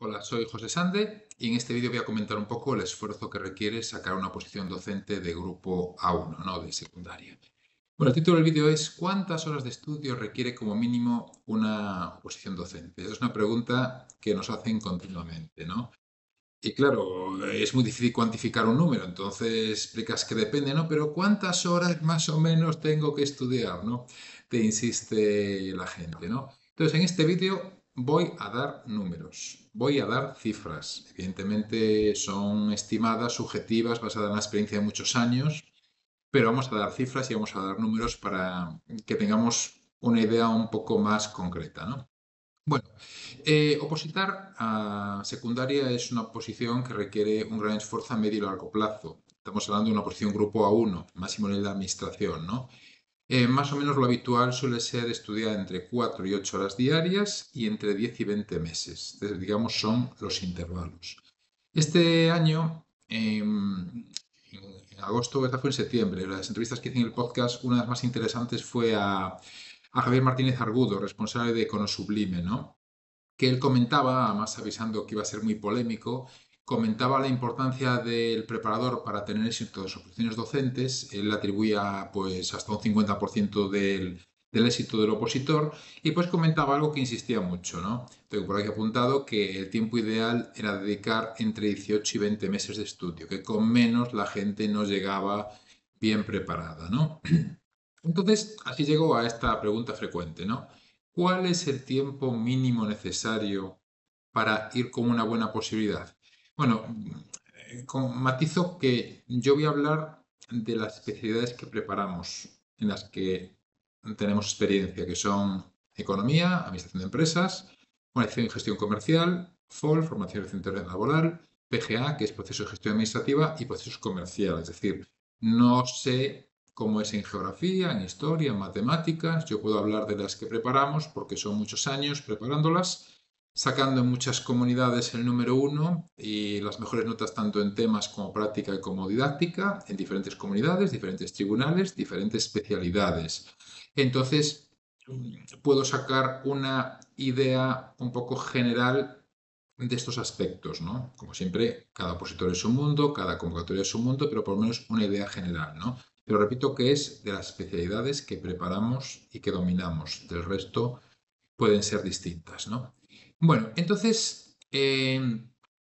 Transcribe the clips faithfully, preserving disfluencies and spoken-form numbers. Hola, soy José Sande y en este vídeo voy a comentar un poco el esfuerzo que requiere sacar una posición docente de grupo A uno, ¿no? De secundaria. Bueno, el título del vídeo es ¿cuántas horas de estudio requiere como mínimo una posición docente? Es una pregunta que nos hacen continuamente, ¿no? Y claro, es muy difícil cuantificar un número, entonces explicas que depende, ¿no? Pero ¿cuántas horas más o menos tengo que estudiar, ¿no? Te insiste la gente, ¿no? Entonces, en este vídeo voy a dar números, voy a dar cifras. Evidentemente son estimadas, subjetivas, basadas en la experiencia de muchos años, pero vamos a dar cifras y vamos a dar números para que tengamos una idea un poco más concreta, ¿no? Bueno, eh, opositar a secundaria es una posición que requiere un gran esfuerzo a medio y largo plazo. Estamos hablando de una posición grupo A uno, máximo nivel de administración, ¿no? Eh, más o menos lo habitual suele ser estudiar entre cuatro y ocho horas diarias y entre diez y veinte meses. Entonces, digamos, son los intervalos. Este año, eh, en, en agosto, esta fue en septiembre, las entrevistas que hice en el podcast, una de las más interesantes fue a... a Javier Martínez Argudo, responsable de Econosublime, ¿no? Que él comentaba, además avisando que iba a ser muy polémico, comentaba la importancia del preparador para tener éxito de sus oposiciones docentes. Él atribuía pues, hasta un cincuenta por ciento del, del éxito del opositor y pues comentaba algo que insistía mucho, ¿no? Tengo por aquí apuntado que el tiempo ideal era dedicar entre dieciocho y veinte meses de estudio, que con menos la gente no llegaba bien preparada, ¿no? Entonces, así llegó a esta pregunta frecuente, ¿no? ¿Cuál es el tiempo mínimo necesario para ir con una buena posibilidad? Bueno, matizo que yo voy a hablar de las especialidades que preparamos, en las que tenemos experiencia, que son economía, administración de empresas, formación y gestión comercial, F O L, formación y centro laboral, P G A, que es proceso de gestión administrativa, y procesos comerciales. Es decir, no sé como es en geografía, en historia, en matemáticas. Yo puedo hablar de las que preparamos porque son muchos años preparándolas, sacando en muchas comunidades el número uno y las mejores notas tanto en temas como práctica y como didáctica, en diferentes comunidades, diferentes tribunales, diferentes especialidades. Entonces, puedo sacar una idea un poco general de estos aspectos, ¿no? Como siempre, cada opositor es un mundo, cada convocatoria es un mundo, pero por lo menos una idea general, ¿no? Pero repito que es de las especialidades que preparamos y que dominamos. Del resto pueden ser distintas, ¿no? Bueno, entonces, eh,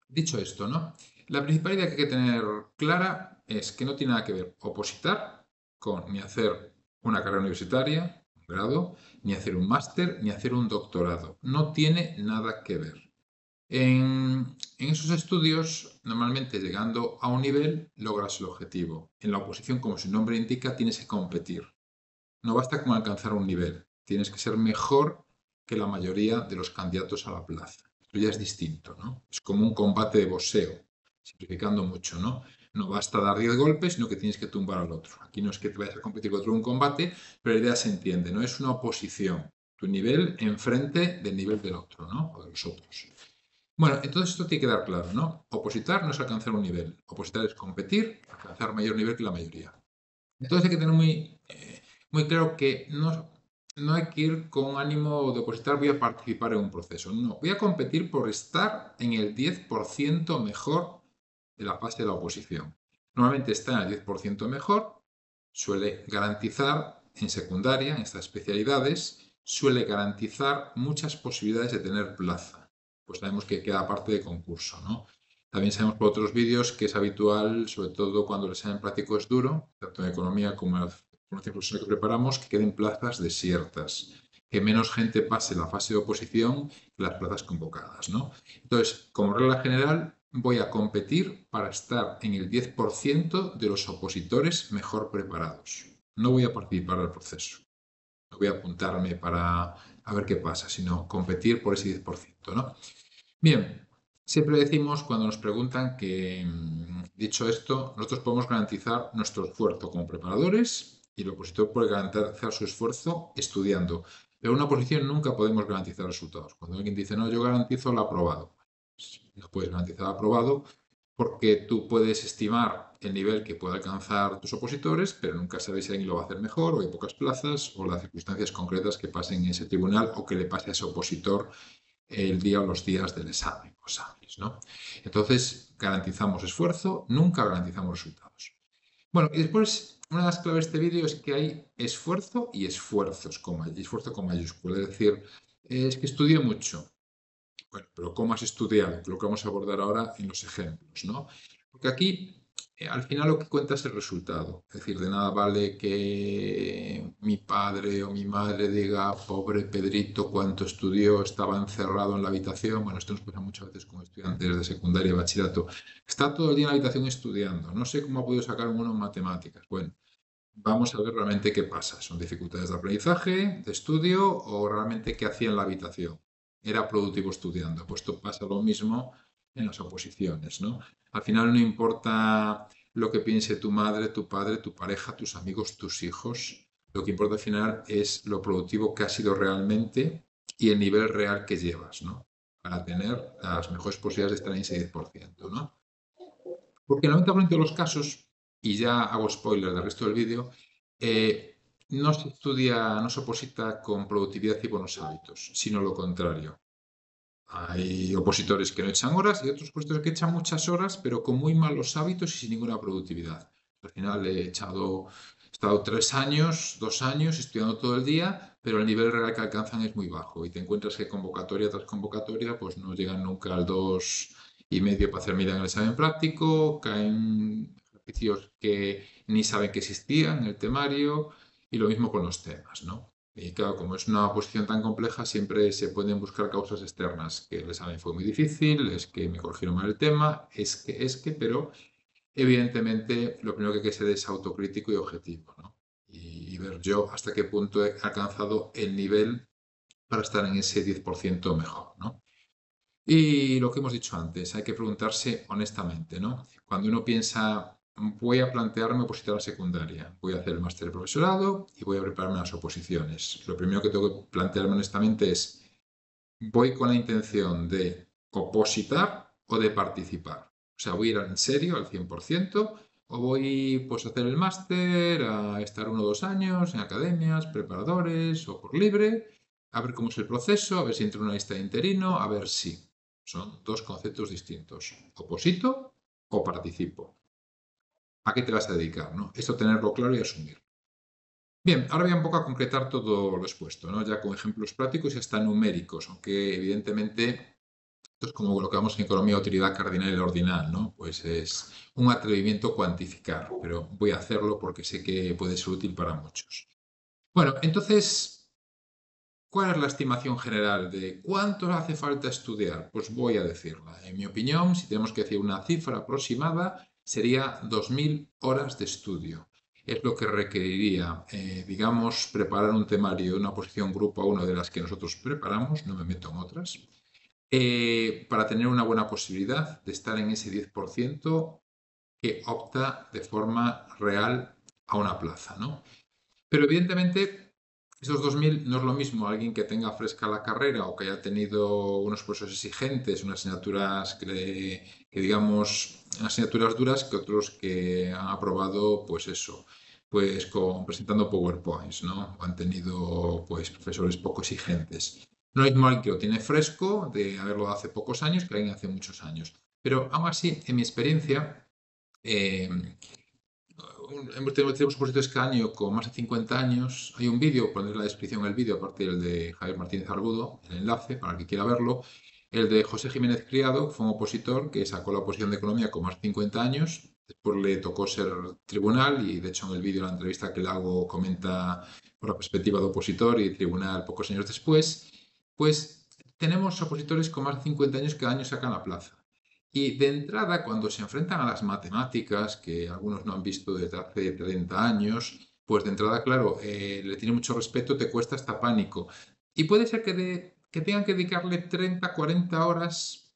dicho esto, ¿no? La principal idea que hay que tener clara es que no tiene nada que ver opositar con ni hacer una carrera universitaria, un grado, ni hacer un máster, ni hacer un doctorado. No tiene nada que ver. En, en esos estudios, normalmente llegando a un nivel, logras el objetivo. En la oposición, como su nombre indica, tienes que competir. No basta con alcanzar un nivel. Tienes que ser mejor que la mayoría de los candidatos a la plaza. Esto ya es distinto, ¿no? Es como un combate de boxeo, simplificando mucho, ¿no? No basta dar diez golpes, sino que tienes que tumbar al otro. Aquí no es que te vayas a competir contra un combate, pero la idea se entiende, ¿no? Es una oposición. Tu nivel enfrente del nivel del otro, ¿no? O de los otros. Bueno, entonces esto tiene que quedar claro, ¿no? Opositar no es alcanzar un nivel. Opositar es competir, alcanzar mayor nivel que la mayoría. Entonces hay que tener muy, eh, muy claro que no, no hay que ir con ánimo de opositar, voy a participar en un proceso. No, voy a competir por estar en el diez por ciento mejor de la fase de la oposición. Normalmente está en el diez por ciento mejor, suele garantizar en secundaria, en estas especialidades, suele garantizar muchas posibilidades de tener plaza. Pues sabemos que queda parte de concurso, ¿no? También sabemos por otros vídeos que es habitual, sobre todo cuando el examen práctico es duro, tanto en economía como en la formación profesional que preparamos, que queden plazas desiertas, que menos gente pase la fase de oposición que las plazas convocadas, ¿no? Entonces, como regla general, voy a competir para estar en el diez por ciento de los opositores mejor preparados. No voy a participar del proceso. No voy a apuntarme para a ver qué pasa, sino competir por ese diez por ciento, ¿no? Bien, siempre decimos cuando nos preguntan que, dicho esto, nosotros podemos garantizar nuestro esfuerzo como preparadores y el opositor puede garantizar su esfuerzo estudiando. Pero en una oposición nunca podemos garantizar resultados. Cuando alguien dice, no, yo garantizo el aprobado. No puedes garantizar el aprobado porque tú puedes estimar el nivel que puede alcanzar tus opositores, pero nunca sabes si alguien lo va a hacer mejor o hay pocas plazas o las circunstancias concretas que pasen en ese tribunal o que le pase a ese opositor el día o los días del examen, los hábiles, ¿no? Entonces, garantizamos esfuerzo, nunca garantizamos resultados. Bueno, y después, una de las claves de este vídeo es que hay esfuerzo y esfuerzos, con, esfuerzo con mayúscula. Es decir, es que estudié mucho. Bueno, pero ¿cómo has estudiado? Lo que vamos a abordar ahora en los ejemplos, ¿no? Porque aquí, eh, al final, lo que cuenta es el resultado. Es decir, de nada vale que mi padre o mi madre diga, pobre Pedrito, cuánto estudió, estaba encerrado en la habitación. Bueno, esto nos pasa muchas veces con estudiantes de secundaria y bachillerato. Está todo el día en la habitación estudiando. No sé cómo ha podido sacar uno en matemáticas. Bueno, vamos a ver realmente qué pasa. ¿Son dificultades de aprendizaje, de estudio o realmente qué hacía en la habitación? Era productivo estudiando. Pues esto pasa lo mismo en las oposiciones, ¿no? Al final no importa lo que piense tu madre, tu padre, tu pareja, tus amigos, tus hijos. Lo que importa al final es lo productivo que has sido realmente y el nivel real que llevas, ¿no? Para tener las mejores posibilidades de estar en ese diez por ciento, ¿no? Porque en el noventa por ciento de los casos, y ya hago spoiler del resto del vídeo, eh, no se estudia, no se oposita con productividad y buenos hábitos, sino lo contrario. Hay opositores que no echan horas y otros opositores que echan muchas horas, pero con muy malos hábitos y sin ninguna productividad. Al final he echado, he estado tres años, dos años estudiando todo el día, pero el nivel real que alcanzan es muy bajo y te encuentras que convocatoria tras convocatoria pues no llegan nunca al dos y medio para hacer media en el examen práctico, caen ejercicios que ni saben que existían en el temario. Y lo mismo con los temas, ¿no? Y claro, como es una posición tan compleja, siempre se pueden buscar causas externas. Que el examen fue muy difícil, es que me corrigieron mal el tema, es que, es que, pero evidentemente lo primero que hay que ser es autocrítico y objetivo, ¿no? Y, y ver yo hasta qué punto he alcanzado el nivel para estar en ese diez por ciento mejor, ¿no? Y lo que hemos dicho antes, hay que preguntarse honestamente, ¿no? Cuando uno piensa, voy a plantearme opositar a la secundaria, voy a hacer el máster de profesorado y voy a prepararme a las oposiciones. Lo primero que tengo que plantearme honestamente es, ¿voy con la intención de opositar o de participar? O sea, ¿voy a ir en serio al cien por ciento o voy pues, a hacer el máster, a estar uno o dos años en academias, preparadores o por libre, a ver cómo es el proceso, a ver si entro en una lista de interino, a ver si. Son dos conceptos distintos, oposito o participo. ¿A qué te vas a dedicar, ¿no? Esto tenerlo claro y asumir. Bien, ahora voy un poco a concretar todo lo expuesto, ¿no? Ya con ejemplos prácticos y hasta numéricos, aunque evidentemente esto es como lo que llamamos en economía de utilidad cardinal y ordinal, ¿no? Pues es un atrevimiento cuantificar, pero voy a hacerlo porque sé que puede ser útil para muchos. Bueno, entonces, ¿cuál es la estimación general de cuánto hace falta estudiar? Pues voy a decirla. En mi opinión, si tenemos que decir una cifra aproximada, sería dos mil horas de estudio. Es lo que requeriría, eh, digamos, preparar un temario, una oposición grupo a uno de las que nosotros preparamos, no me meto en otras, eh, para tener una buena posibilidad de estar en ese diez por ciento que opta de forma real a una plaza, ¿no? Pero evidentemente, esos dos mil no es lo mismo alguien que tenga fresca la carrera o que haya tenido unos procesos exigentes, unas asignaturas que, le, que digamos, asignaturas duras que otros que han aprobado, pues eso, pues con, presentando PowerPoints, ¿no? O han tenido, pues, profesores poco exigentes. No es mal que lo tiene fresco de haberlo hace pocos años que alguien hace muchos años. Pero aún así, en mi experiencia, eh, tenemos opositores cada año con más de cincuenta años. Hay un vídeo, pondré en la descripción el vídeo, aparte del de Javier Martínez Argudo, el enlace para el que quiera verlo. El de José Jiménez Criado, que fue un opositor que sacó la oposición de economía con más de cincuenta años. Después le tocó ser tribunal y, de hecho, en el vídeo, la entrevista que le hago, comenta por la perspectiva de opositor y tribunal pocos años después. Pues tenemos opositores con más de cincuenta años que cada año sacan la plaza. Y de entrada, cuando se enfrentan a las matemáticas, que algunos no han visto desde hace treinta años, pues de entrada, claro, eh, le tiene mucho respeto, te cuesta hasta pánico. Y puede ser que, de, que tengan que dedicarle treinta, cuarenta horas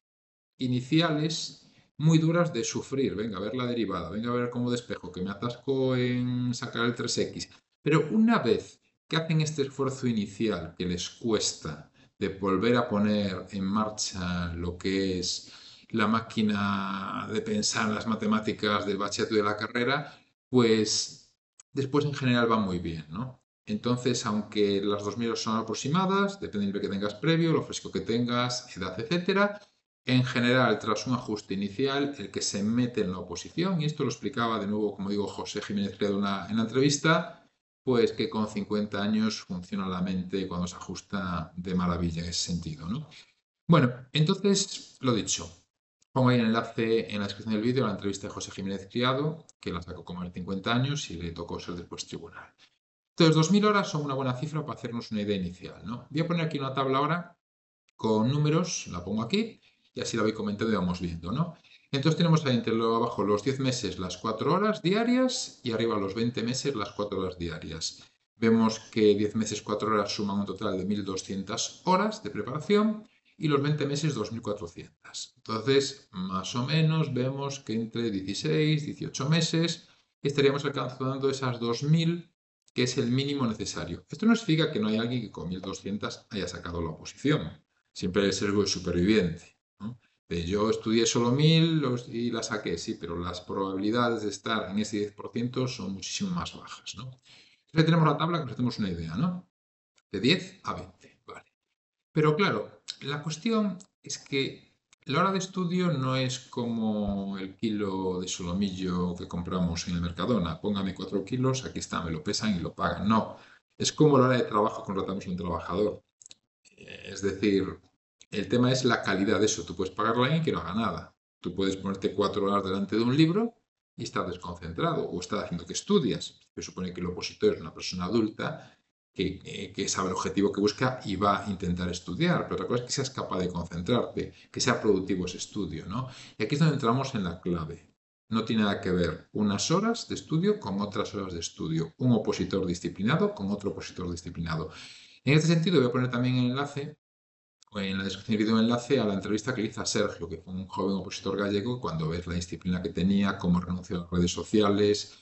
iniciales muy duras de sufrir. Venga, a ver la derivada, venga a ver cómo despejo, que me atasco en sacar el tres equis. Pero una vez que hacen este esfuerzo inicial que les cuesta de volver a poner en marcha lo que es la máquina de pensar las matemáticas del bachillerato y de la carrera, pues después en general va muy bien, ¿no? Entonces, aunque las dos medidas son aproximadas, depende del nivel que tengas previo, lo fresco que tengas, edad, etcétera, en general, tras un ajuste inicial, el que se mete en la oposición, y esto lo explicaba de nuevo, como digo, José Jiménez Criado en la, en la entrevista, pues que con cincuenta años funciona la mente cuando se ajusta de maravilla en ese sentido, ¿no? Bueno, entonces, lo dicho, pongo ahí el enlace en la descripción del vídeo a la entrevista de José Jiménez Criado, que la sacó como de cincuenta años y le tocó ser después tribunal. Entonces, dos mil horas son una buena cifra para hacernos una idea inicial, ¿no? Voy a poner aquí una tabla ahora con números, la pongo aquí, y así la voy comentando y vamos viendo, ¿no? Entonces tenemos ahí entre lo abajo los diez meses las cuatro horas diarias y arriba los veinte meses las cuatro horas diarias. Vemos que diez meses cuatro horas suman un total de mil doscientas horas de preparación y los veinte meses dos mil cuatrocientas. Entonces, más o menos, vemos que entre dieciséis, dieciocho meses estaríamos alcanzando esas dos mil, que es el mínimo necesario. Esto no significa que no hay alguien que con mil doscientas haya sacado la oposición. Siempre el sesgo de superviviente, ¿no? De yo estudié solo mil y la saqué, sí, pero las probabilidades de estar en ese diez por ciento son muchísimo más bajas, ¿no? Entonces ahí tenemos la tabla que nos hacemos una idea, ¿no? De diez a veinte, vale. Pero claro, la cuestión es que la hora de estudio no es como el kilo de solomillo que compramos en el Mercadona. Póngame cuatro kilos, aquí está, me lo pesan y lo pagan. No, es como la hora de trabajo que contratamos a un trabajador. Es decir, el tema es la calidad de eso. Tú puedes pagarle a alguien que no haga nada. Tú puedes ponerte cuatro horas delante de un libro y estar desconcentrado o estar haciendo que estudias. Se supone que el opositor es una persona adulta Que, que sabe el objetivo que busca y va a intentar estudiar, pero otra cosa es que seas capaz de concentrarte, que sea productivo ese estudio, ¿no? Y aquí es donde entramos en la clave. No tiene nada que ver unas horas de estudio con otras horas de estudio, un opositor disciplinado con otro opositor disciplinado. En este sentido voy a poner también el enlace, en la descripción del vídeo, un enlace a la entrevista que le hizo a Sergio, que fue un joven opositor gallego, cuando ves la disciplina que tenía, cómo renunció a las redes sociales,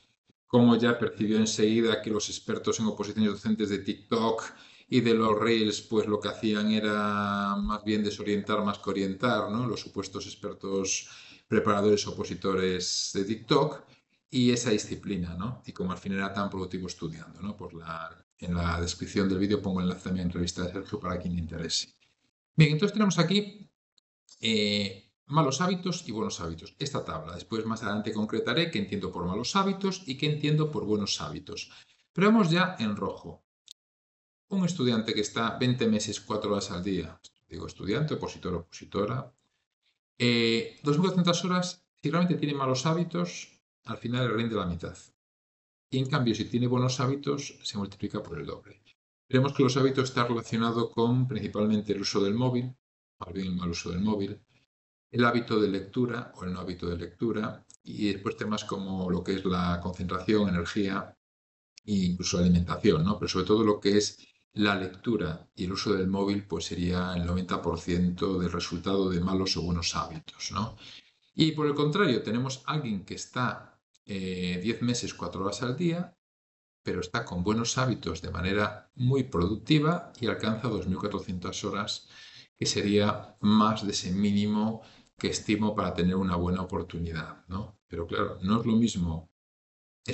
como ya percibió enseguida que los expertos en oposiciones docentes de TikTok y de los Reels, pues lo que hacían era más bien desorientar más que orientar, ¿no? Los supuestos expertos preparadores opositores de TikTok y esa disciplina, ¿no? Y como al fin era tan productivo estudiando, ¿no? Por la, en la descripción del vídeo pongo el enlace a mi entrevista de Sergio para quien le interese. Bien, entonces tenemos aquí Eh, malos hábitos y buenos hábitos. Esta tabla. Después, más adelante, concretaré qué entiendo por malos hábitos y qué entiendo por buenos hábitos. Pero vamos ya en rojo. Un estudiante que está veinte meses, cuatro horas al día. Digo estudiante, opositor, opositora. Eh, dos mil cuatrocientas horas, si realmente tiene malos hábitos, al final el rinde la mitad. Y en cambio, si tiene buenos hábitos, se multiplica por el doble. Veremos que los hábitos están relacionados con principalmente el uso del móvil, más bien el mal uso del móvil, el hábito de lectura o el no hábito de lectura, y después temas como lo que es la concentración, energía e incluso la alimentación, ¿no? Pero sobre todo lo que es la lectura y el uso del móvil, pues sería el noventa por ciento del resultado de malos o buenos hábitos, ¿no? Y por el contrario, tenemos a alguien que está eh, diez meses, cuatro horas al día, pero está con buenos hábitos de manera muy productiva y alcanza dos mil cuatrocientas horas, que sería más de ese mínimo que estimo para tener una buena oportunidad, ¿no? Pero claro, no es lo mismo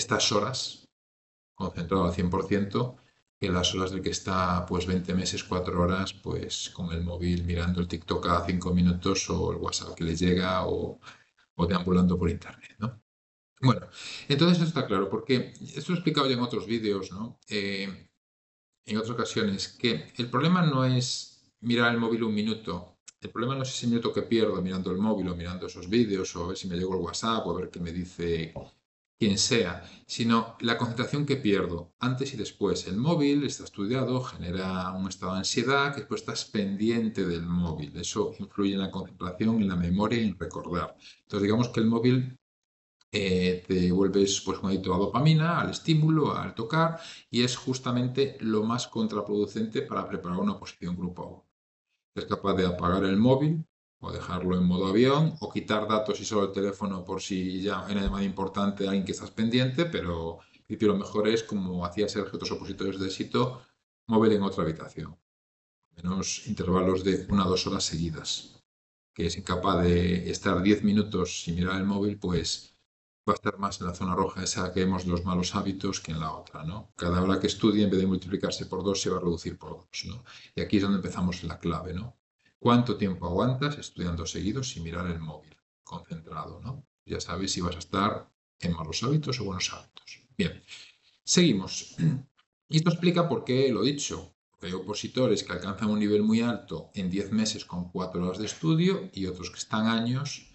estas horas, concentrado al cien por ciento, que las horas del que está pues veinte meses, cuatro horas, pues con el móvil mirando el TikTok cada cinco minutos o el WhatsApp que le llega o, o deambulando por internet, ¿no? Bueno, entonces esto está claro, porque esto lo he explicado ya en otros vídeos, ¿no? Eh, en otras ocasiones, que el problema no es mirar el móvil un minuto. El problema no es ese minuto que pierdo mirando el móvil o mirando esos vídeos o a ver si me llegó el WhatsApp o a ver qué me dice quien sea, sino la concentración que pierdo antes y después. El móvil está estudiado, genera un estado de ansiedad, que después estás pendiente del móvil. Eso influye en la concentración, en la memoria y en recordar. Entonces digamos que el móvil eh, te vuelves pues un adicto a dopamina, al estímulo, al tocar, y es justamente lo más contraproducente para preparar una oposición grupo a uno. Es capaz de apagar el móvil o dejarlo en modo avión o quitar datos y solo el teléfono por si ya hay una llamada importante de alguien que estás pendiente, pero lo mejor es, como hacía Sergio otros opositores de éxito, móvil en otra habitación. Menos intervalos de una o dos horas seguidas. Que es incapaz de estar diez minutos sin mirar el móvil, pues va a estar más en la zona roja, esa que vemos los malos hábitos, que en la otra, ¿no? Cada hora que estudie, en vez de multiplicarse por dos, se va a reducir por dos, ¿no? Y aquí es donde empezamos la clave, ¿no? ¿Cuánto tiempo aguantas estudiando seguidos sin mirar el móvil? Concentrado, ¿no? Ya sabes si vas a estar en malos hábitos o buenos hábitos. Bien, seguimos. Y esto explica por qué lo dicho. Porque hay opositores que alcanzan un nivel muy alto en diez meses con cuatro horas de estudio y otros que están años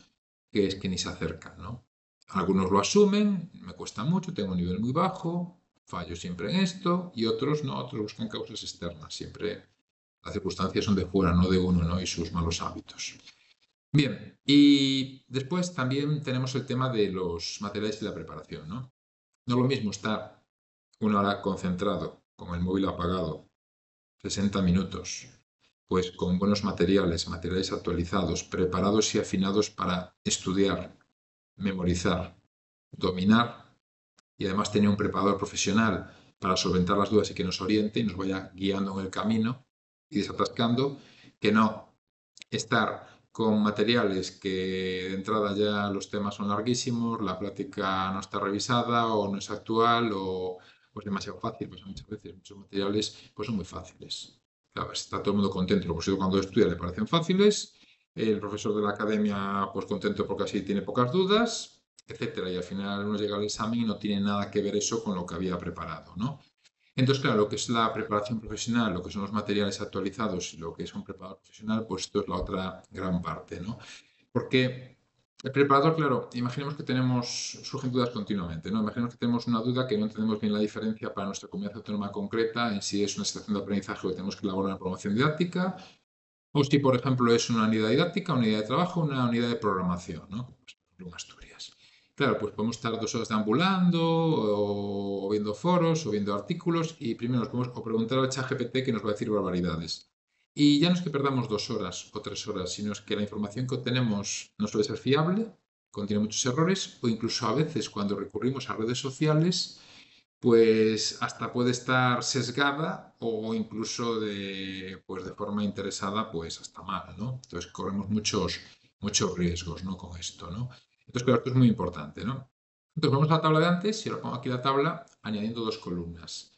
que es que ni se acercan, ¿no? Algunos lo asumen, me cuesta mucho, tengo un nivel muy bajo, fallo siempre en esto, y otros no, otros buscan causas externas. Siempre las circunstancias son de fuera, no de uno, ¿no? Y sus malos hábitos. Bien, y después también tenemos el tema de los materiales y la preparación, ¿no? No es lo mismo estar una hora concentrado, con el móvil apagado, sesenta minutos, pues con buenos materiales, materiales actualizados, preparados y afinados para estudiar, memorizar, dominar, y además tener un preparador profesional para solventar las dudas y que nos oriente y nos vaya guiando en el camino y desatascando, que no estar con materiales que de entrada ya los temas son larguísimos, la plática no está revisada o no es actual o pues demasiado fácil, pues muchas veces muchos materiales pues son muy fáciles. Claro, está todo el mundo contento, lo posible cuando estudia le parecen fáciles. El profesor de la academia, pues contento porque así tiene pocas dudas, etcétera. Y al final uno llega al examen y no tiene nada que ver eso con lo que había preparado, ¿no? Entonces, claro, lo que es la preparación profesional, lo que son los materiales actualizados y lo que es un preparador profesional, pues esto es la otra gran parte, ¿no? Porque el preparador, claro, imaginemos que tenemos, surgen dudas continuamente, ¿no? Imaginemos que tenemos una duda que no entendemos bien la diferencia para nuestra comunidad autónoma concreta en si es una situación de aprendizaje que tenemos que elaborar una promoción didáctica, o si, por ejemplo, es una unidad didáctica, una unidad de trabajo, una unidad de programación, ¿no? En Asturias. Claro, pues podemos estar dos horas deambulando, o viendo foros, o viendo artículos, y primero nos podemos o preguntar al ChatGPT que nos va a decir barbaridades. Y ya no es que perdamos dos horas o tres horas, sino es que la información que obtenemos no suele ser fiable, contiene muchos errores, o incluso a veces cuando recurrimos a redes sociales, pues hasta puede estar sesgada o incluso de, pues de forma interesada, pues hasta mal, ¿no? Entonces corremos muchos, muchos riesgos, ¿no? Con esto, ¿no? Entonces, claro, esto es muy importante, ¿no? Entonces, vamos a la tabla de antes y ahora pongo aquí la tabla añadiendo dos columnas.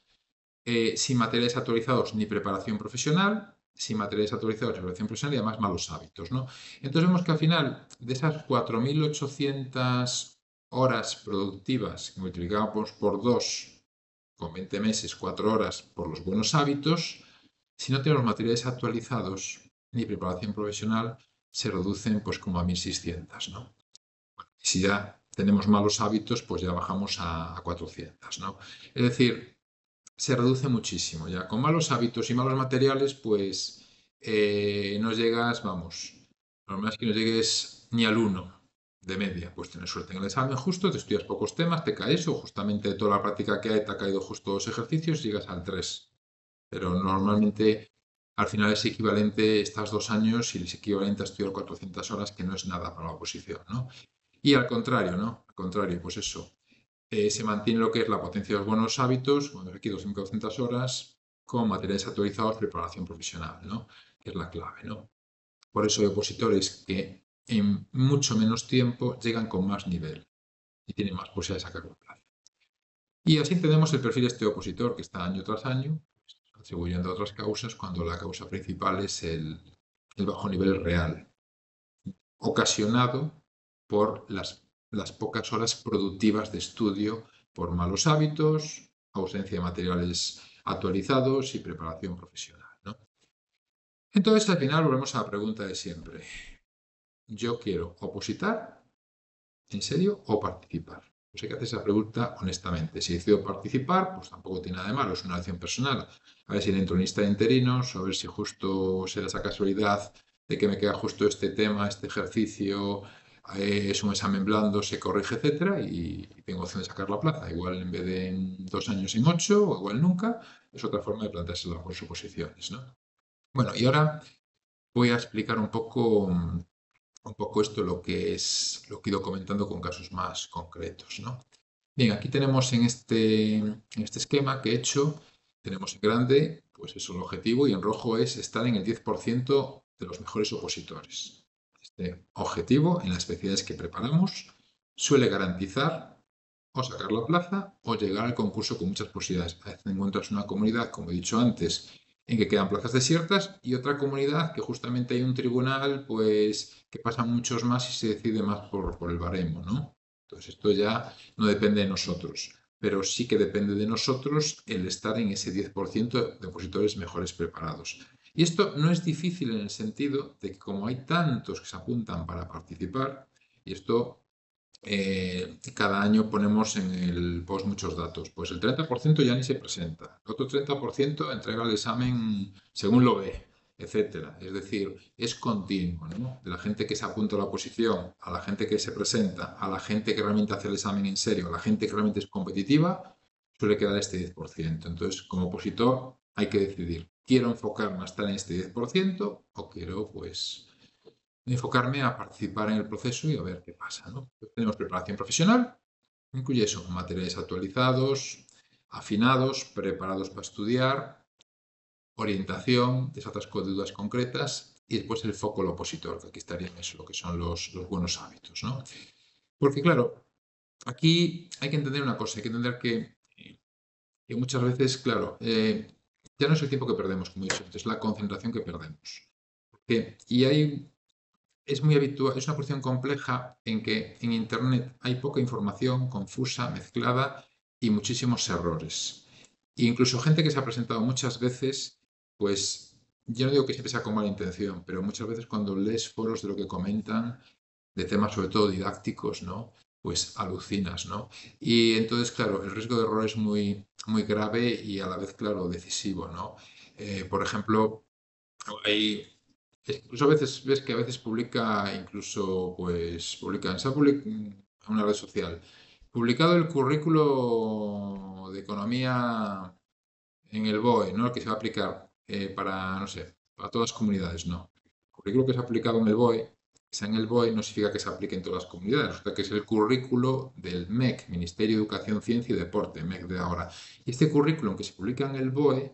Eh, sin materiales actualizados ni preparación profesional, sin materiales actualizados ni preparación profesional y además malos hábitos, ¿no? Entonces vemos que al final de esas cuatro mil ochocientas horas productivas que multiplicamos por dos, con veinte meses, cuatro horas, por los buenos hábitos, si no tenemos materiales actualizados ni preparación profesional, se reducen pues como a mil seiscientas, ¿no? Bueno, si ya tenemos malos hábitos, pues ya bajamos a, a cuatrocientas, ¿no? Es decir, se reduce muchísimo ya. Con malos hábitos y malos materiales, pues eh, no llegas, vamos, lo normal es que no llegues ni al uno. De media, pues tienes suerte en el examen justo, te estudias pocos temas, te caes o justamente de toda la práctica que hay te ha caído justo dos ejercicios y llegas al tres. Pero normalmente al final es equivalente, estás dos años y es equivalente a estudiar cuatrocientas horas, que no es nada para la oposición, ¿no? Y al contrario, ¿no? Al contrario, pues eso, eh, se mantiene lo que es la potencia de los buenos hábitos, cuando aquí dos mil cuatrocientas horas, con materiales actualizados, preparación profesional, ¿no? Que es la clave, ¿no? Por eso hay opositores que en mucho menos tiempo llegan con más nivel y tienen más posibilidades de sacar un plazo. Y así tenemos el perfil de este opositor que está año tras año, atribuyendo a otras causas cuando la causa principal es el, el bajo nivel real, ocasionado por las, las pocas horas productivas de estudio por malos hábitos, ausencia de materiales actualizados y preparación profesional, ¿no? Entonces, al final volvemos a la pregunta de siempre. ¿Yo quiero opositar, en serio, o participar? Pues hay que hacer esa pregunta honestamente. Si decido participar, pues tampoco tiene nada de malo, es una elección personal. A ver si entro en lista de interinos, a ver si justo se da esa casualidad de que me queda justo este tema, este ejercicio, eh, es un examen blando, se corrige, etcétera, y, y tengo opción de sacar la plaza. Igual en vez de en dos años en ocho, o igual nunca, es otra forma de plantearse las oposiciones, ¿no? Bueno, y ahora voy a explicar un poco... un poco esto lo que es lo que he ido comentando con casos más concretos, ¿no? Bien, aquí tenemos en este, en este esquema que he hecho, tenemos en grande, pues es un objetivo, y en rojo es estar en el diez por ciento de los mejores opositores. Este objetivo en las especialidades que preparamos suele garantizar o sacar la plaza o llegar al concurso con muchas posibilidades. A veces encuentras una comunidad, como he dicho antes, en que quedan plazas desiertas y otra comunidad que justamente hay un tribunal pues que pasan muchos más y se decide más por, por el baremo, ¿no? Entonces esto ya no depende de nosotros, pero sí que depende de nosotros el estar en ese diez por ciento de opositores mejores preparados. Y esto no es difícil en el sentido de que como hay tantos que se apuntan para participar, y esto eh, cada año ponemos en el post muchos datos, pues el treinta por ciento ya ni se presenta, el otro treinta por ciento entrega el examen según lo ve, etcétera. Es decir, es continuo, ¿no? De la gente que se apunta a la oposición, a la gente que se presenta, a la gente que realmente hace el examen en serio, a la gente que realmente es competitiva, suele quedar este diez por ciento. Entonces, como opositor hay que decidir, ¿quiero enfocarme a estar en este diez por ciento o quiero, pues, enfocarme a participar en el proceso y a ver qué pasa, ¿no? Entonces, tenemos preparación profesional, incluye eso, materiales actualizados, afinados, preparados para estudiar, orientación, desatasco de dudas concretas y después el foco al opositor, que aquí estaría en eso, lo que son los, los buenos hábitos, ¿no? Porque claro, aquí hay que entender una cosa, hay que entender que, que muchas veces, claro, eh, ya no es el tiempo que perdemos, como he dicho antes, es la concentración que perdemos. Porque, y hay, es muy habitual, es una cuestión compleja en que en Internet hay poca información, confusa, mezclada y muchísimos errores. E incluso gente que se ha presentado muchas veces, pues yo no digo que siempre sea con mala intención, pero muchas veces cuando lees foros de lo que comentan, de temas sobre todo didácticos, ¿no? Pues alucinas, ¿no? Y entonces, claro, el riesgo de error es muy, muy grave y a la vez, claro, decisivo, ¿no? Eh, por ejemplo, hay, incluso a veces ves que a veces publica, incluso, pues, publican, se ha publicado en una red social, publicado el currículo de economía en el B O E, ¿no? El que se va a aplicar eh, para, no sé, para todas las comunidades, no. El currículo que se ha aplicado en el B O E, sea en el B O E, no significa que se aplique en todas las comunidades, resulta que es el currículo del M E C, Ministerio de Educación, Ciencia y Deporte, M E C de ahora. Y este currículum que se publica en el B O E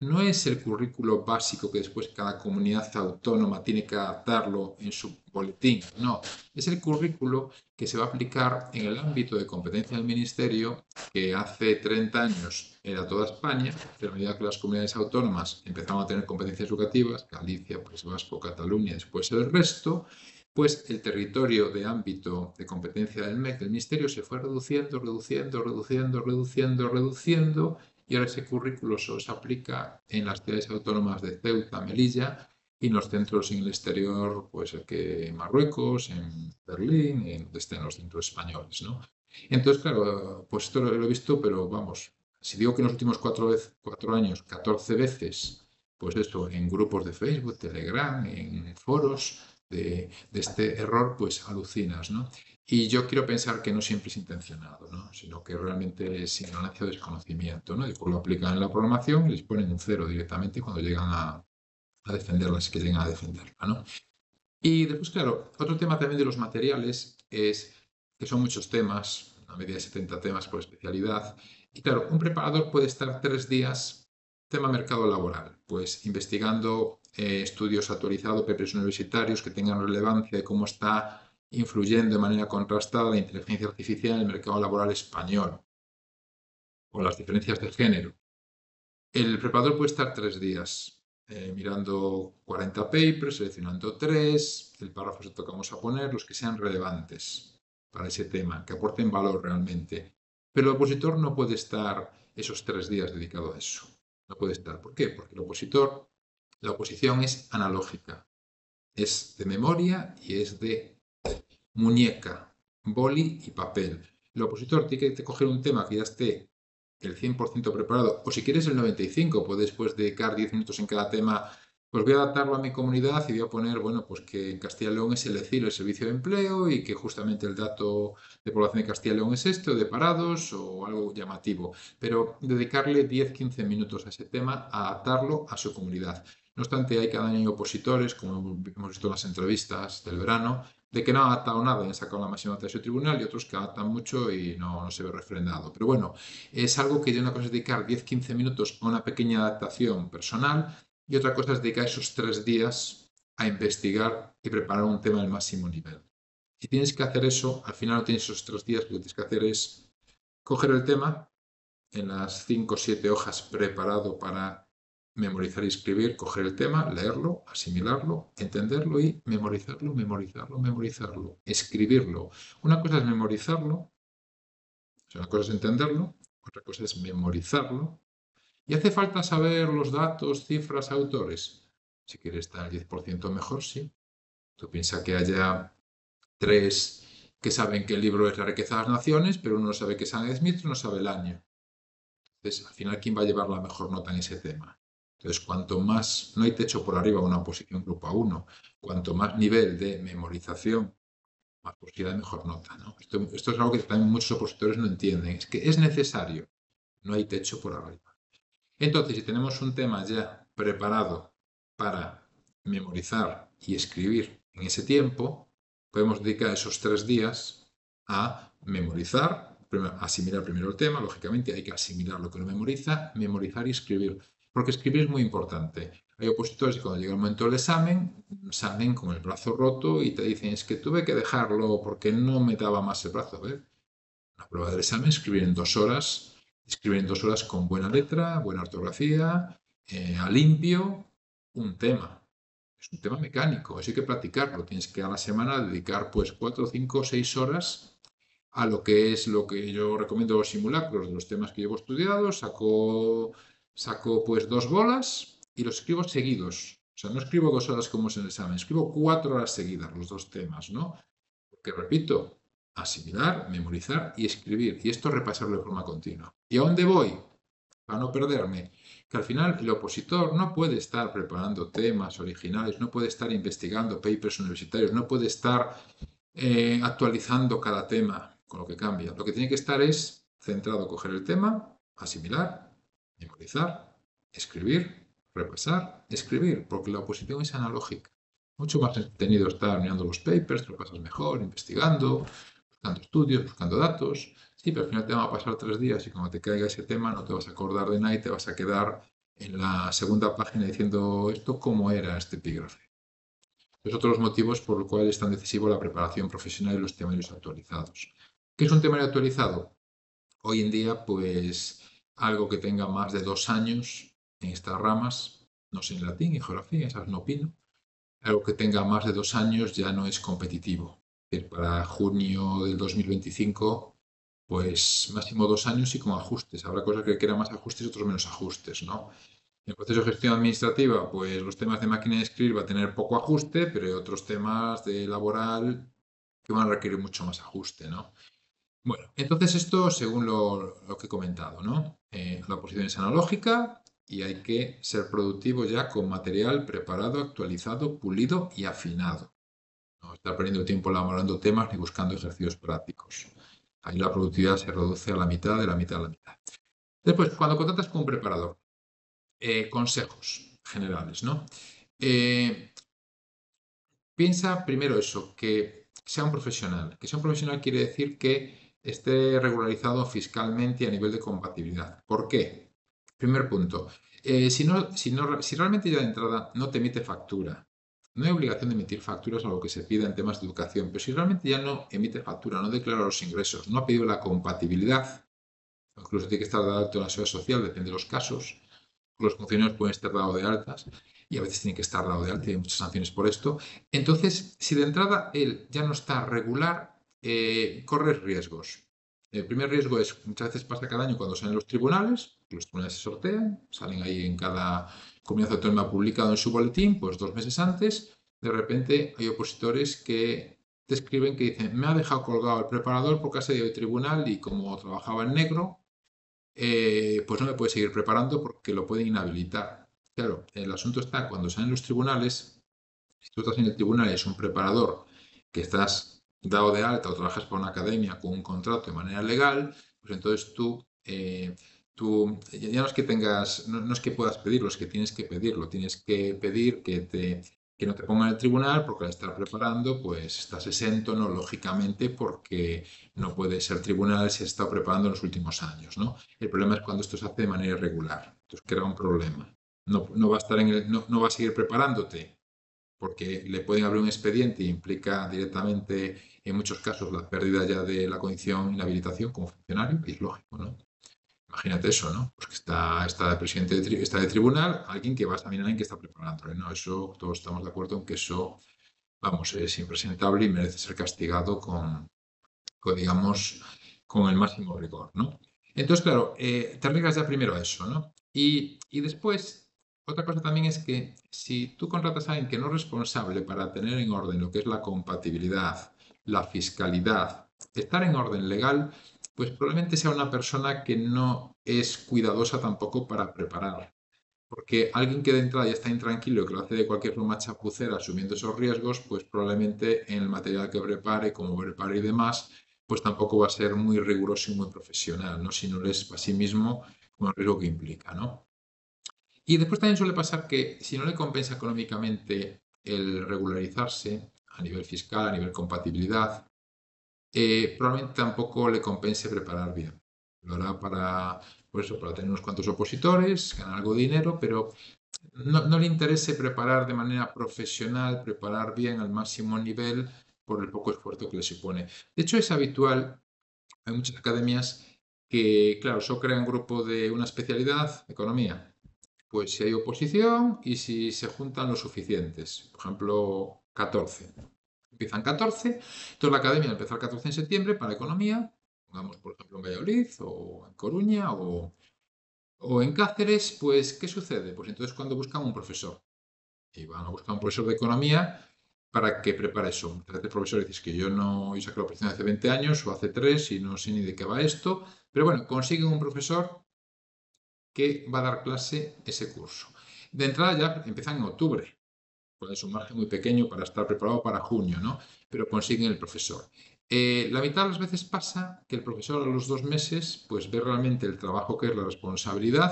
no es el currículo básico que después cada comunidad autónoma tiene que adaptarlo en su boletín, no. Es el currículo que se va a aplicar en el ámbito de competencia del Ministerio, que hace treinta años era toda España, pero a medida que las comunidades autónomas empezaron a tener competencias educativas, Galicia, País Vasco, Cataluña, después el resto, pues el territorio de ámbito de competencia del M E C, del Ministerio, se fue reduciendo, reduciendo, reduciendo, reduciendo, reduciendo, y ahora ese currículo solo se aplica en las ciudades autónomas de Ceuta, Melilla y en los centros en el exterior, pues que en Marruecos, en Berlín, en, en los centros españoles, ¿no? Entonces, claro, pues esto lo, lo he visto, pero vamos, si digo que en los últimos cuatro, vez, cuatro años, catorce veces, pues esto, en grupos de Facebook, Telegram, en foros de, de este error, pues alucinas, ¿no? Y yo quiero pensar que no siempre es intencionado, ¿no? Sino que realmente es ignorancia o desconocimiento, ¿no? Y pues lo aplican en la programación y les ponen un cero directamente cuando llegan a, a defenderla, es que llegan a defenderla, ¿no? Y después, claro, otro tema también de los materiales es que son muchos temas, una media de setenta temas por especialidad. Y claro, un preparador puede estar tres días, tema mercado laboral, pues investigando eh, estudios actualizados, papers universitarios que tengan relevancia de cómo está influyendo de manera contrastada la inteligencia artificial en el mercado laboral español o las diferencias de género. El preparador puede estar tres días eh, mirando cuarenta papers, seleccionando tres, el párrafo que tocamos a poner, los que sean relevantes para ese tema, que aporten valor realmente. Pero el opositor no puede estar esos tres días dedicado a eso. No puede estar. ¿Por qué? Porque el opositor, la oposición es analógica, es de memoria y es de muñeca, boli y papel. El opositor tiene que coger un tema que ya esté el cien por ciento preparado, o si quieres el noventa y cinco por ciento, puedes después dedicar diez minutos en cada tema. Pues voy a adaptarlo a mi comunidad y voy a poner, bueno, pues que en Castilla y León es el ECIL, el Servicio de Empleo, y que justamente el dato de población de Castilla y León es este, o de parados, o algo llamativo. Pero dedicarle diez a quince minutos a ese tema, a adaptarlo a su comunidad. No obstante, hay cada año opositores, como hemos visto en las entrevistas del verano, de que no ha adaptado nada y han sacado la máxima nota de su tribunal, y otros que adaptan mucho y no, no se ve refrendado. Pero bueno, es algo que yo, una cosa es dedicar diez a quince minutos a una pequeña adaptación personal y otra cosa es dedicar esos tres días a investigar y preparar un tema al máximo nivel. Si tienes que hacer eso, al final no tienes esos tres días, lo que tienes que hacer es coger el tema en las cinco o siete hojas preparado para memorizar y escribir, coger el tema, leerlo, asimilarlo, entenderlo y memorizarlo, memorizarlo, memorizarlo, escribirlo. Una cosa es memorizarlo, o sea, una cosa es entenderlo, otra cosa es memorizarlo. Y hace falta saber los datos, cifras, autores. Si quieres estar al diez por ciento mejor, sí. Tú piensas que haya tres que saben que el libro es La riqueza de las naciones, pero uno no sabe que es Adam Smith, no sabe el año. Entonces, al final, ¿quién va a llevar la mejor nota en ese tema? Entonces, cuanto más, no hay techo por arriba, una oposición grupo A uno, cuanto más nivel de memorización, más posibilidad de mejor nota, ¿no? Esto, esto es algo que también muchos opositores no entienden, es que es necesario, no hay techo por arriba. Entonces, si tenemos un tema ya preparado para memorizar y escribir en ese tiempo, podemos dedicar esos tres días a memorizar, asimilar primero el tema, lógicamente hay que asimilar lo que uno memoriza, memorizar y escribir. Porque escribir es muy importante. Hay opositores que cuando llega el momento del examen, salen con el brazo roto y te dicen, es que tuve que dejarlo porque no me daba más el brazo. ¿Eh? La prueba del examen, escribir en dos horas, escribir en dos horas con buena letra, buena ortografía, eh, a limpio, un tema. Es un tema mecánico, eso hay que practicarlo. Tienes que a la semana dedicar pues cuatro, cinco, seis horas a lo que es lo que yo recomiendo los simulacros, de los temas que llevo estudiados, saco... Saco pues dos bolas y los escribo seguidos. O sea, no escribo dos horas como es en el examen, escribo cuatro horas seguidas los dos temas, ¿no? Porque, repito, asimilar, memorizar y escribir. Y esto repasarlo de forma continua. ¿Y a dónde voy? Para no perderme. Que al final el opositor no puede estar preparando temas originales, no puede estar investigando papers universitarios, no puede estar eh, actualizando cada tema con lo que cambia. Lo que tiene que estar es centrado, coger el tema, asimilar, memorizar, escribir, repasar, escribir, porque la oposición es analógica. Mucho más entretenido estar mirando los papers, te lo pasas mejor, investigando, buscando estudios, buscando datos. Sí, pero al final te van a pasar tres días y cuando te caiga ese tema no te vas a acordar de nada y te vas a quedar en la segunda página diciendo esto cómo era este epígrafe. Es otro de los motivos por los cuales es tan decisivo la preparación profesional y los temarios actualizados. ¿Qué es un temario actualizado? Hoy en día, pues... algo que tenga más de dos años en estas ramas, no sé en latín, en geografía, esas no opino, algo que tenga más de dos años ya no es competitivo. Para junio del dos mil veinticinco, pues máximo dos años y con ajustes. Habrá cosas que quieran más ajustes y otros menos ajustes, ¿no? En el proceso de gestión administrativa, pues los temas de máquina de escribir va a tener poco ajuste, pero hay otros temas de laboral que van a requerir mucho más ajuste, ¿no? Bueno, entonces esto según lo, lo que he comentado, ¿no? Eh, la oposición es analógica y hay que ser productivo ya con material preparado, actualizado, pulido y afinado. No estar perdiendo tiempo elaborando temas ni buscando ejercicios prácticos. Ahí la productividad se reduce a la mitad, de la mitad a la mitad. Después, cuando contratas con un preparador, eh, consejos generales, ¿no? Eh, piensa primero eso, que sea un profesional. Que sea un profesional quiere decir que esté regularizado fiscalmente y a nivel de compatibilidad. ¿Por qué? Primer punto. Eh, si, no, si, no, si realmente ya de entrada no te emite factura, no hay obligación de emitir facturas a lo que se pida en temas de educación, pero si realmente ya no emite factura, no declara los ingresos, no ha pedido la compatibilidad, incluso tiene que estar de alto en la seguridad social, depende de los casos, los funcionarios pueden estar dados de altas y a veces tienen que estar dados de alta y hay muchas sanciones por esto. Entonces, si de entrada él ya no está regular, Eh, corres riesgos. El primer riesgo es, muchas veces pasa cada año cuando salen los tribunales, los tribunales se sortean, salen ahí en cada comunidad autónoma publicado en su boletín, pues dos meses antes, de repente hay opositores que te escriben que dicen, me ha dejado colgado el preparador porque ha salido el tribunal y como trabajaba en negro, eh, pues no me puede seguir preparando porque lo pueden inhabilitar. Claro, el asunto está cuando salen los tribunales, si tú estás en el tribunal y es un preparador que estás dado de alta o trabajas por una academia con un contrato de manera legal, pues entonces tú, eh, tú ya no es que tengas, no, no es que puedas pedirlo, es que tienes que pedirlo, tienes que pedir que, te, que no te pongan en el tribunal porque al estar preparando, pues estás exento, ¿no? Lógicamente, porque no puede ser tribunal si has estado preparando en los últimos años, ¿no? El problema es cuando esto se hace de manera irregular, entonces crea un problema. No, no, va a estar en el, no, no va a seguir preparándote, porque le pueden abrir un expediente e implica directamente, en muchos casos, la pérdida ya de la condición y la habilitación como funcionario, y es lógico, ¿no? Imagínate eso, ¿no? Pues que está, está el presidente de, tri está de tribunal, alguien que va a examinar en qué está preparándole, ¿no? Eso, todos estamos de acuerdo en que eso, vamos, es impresentable y merece ser castigado con, con digamos, con el máximo rigor, ¿no? Entonces, claro, eh, te arriesgas ya primero a eso, ¿no? Y, y después, otra cosa también es que si tú contratas a alguien que no es responsable para tener en orden lo que es la compatibilidad, la fiscalidad, estar en orden legal, pues probablemente sea una persona que no es cuidadosa tampoco para preparar. Porque alguien que de entrada ya está intranquilo y que lo hace de cualquier forma chapucera asumiendo esos riesgos, pues probablemente en el material que prepare, como prepare y demás, pues tampoco va a ser muy riguroso y muy profesional, ¿no? Si no les es a sí mismo con el riesgo que implica, ¿no? Y después también suele pasar que si no le compensa económicamente el regularizarse a nivel fiscal, a nivel compatibilidad, Eh, probablemente tampoco le compense preparar bien. Lo hará para, por eso, para tener unos cuantos opositores, ganar algo de dinero, pero no, no le interese preparar de manera profesional, preparar bien al máximo nivel por el poco esfuerzo que le supone. De hecho, es habitual, hay muchas academias que, claro, solo crean grupo de una especialidad, economía. Pues si hay oposición y si se juntan los suficientes, por ejemplo, catorce. Empiezan catorce, entonces la academia va a empezar catorce en septiembre para economía, pongamos por ejemplo en Valladolid o en Coruña o, o en Cáceres, pues ¿qué sucede? Pues entonces cuando buscan un profesor, y van a buscar un profesor de economía para que prepare eso. Muchas veces el profesor dice que yo no yo saqué la oposición hace veinte años o hace tres y no sé ni de qué va esto, pero bueno, consiguen un profesor que va a dar clase ese curso. De entrada ya empiezan en octubre. Es un margen muy pequeño para estar preparado para junio, ¿no? Pero consiguen el profesor. Eh, la mitad de las veces pasa que el profesor a los dos meses pues ve realmente el trabajo que es la responsabilidad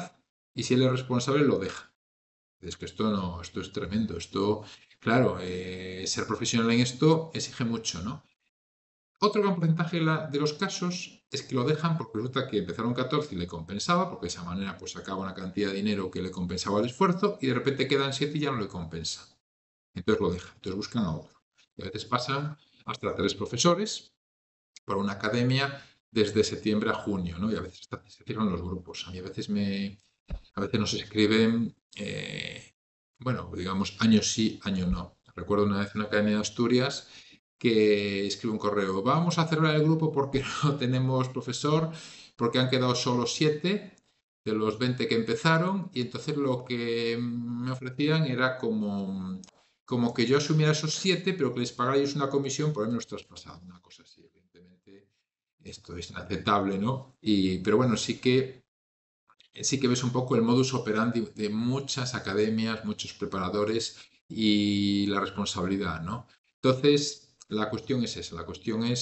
y si él es responsable lo deja. Es que esto no, esto es tremendo. Esto, claro, eh, ser profesional en esto exige mucho, ¿no? Otro gran porcentaje de, la, de los casos es que lo dejan porque resulta que empezaron catorce y le compensaba, porque de esa manera pues sacaba una cantidad de dinero que le compensaba el esfuerzo y de repente quedan siete y ya no le compensa. Entonces lo dejan, entonces buscan a otro. Y a veces pasan hasta tres profesores por una academia desde septiembre a junio, ¿no? Y a veces hasta se cierran los grupos. A mí a veces, me, a veces nos escriben, eh, bueno, digamos, año sí, año no. Recuerdo una vez en una academia de Asturias que escribe un correo, vamos a cerrar el grupo porque no tenemos profesor, porque han quedado solo siete de los veinte que empezaron y entonces lo que me ofrecían era como... como que yo asumiera esos siete, pero que les pagara ellos una comisión por habernos traspasado, una cosa así. Evidentemente, esto es inaceptable, ¿no? Y, pero bueno, sí que, sí que ves un poco el modus operandi de muchas academias, muchos preparadores y la responsabilidad, ¿no? Entonces, la cuestión es esa, la cuestión es